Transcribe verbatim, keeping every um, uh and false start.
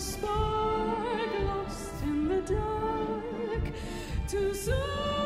Spark lost in the dark, too soon.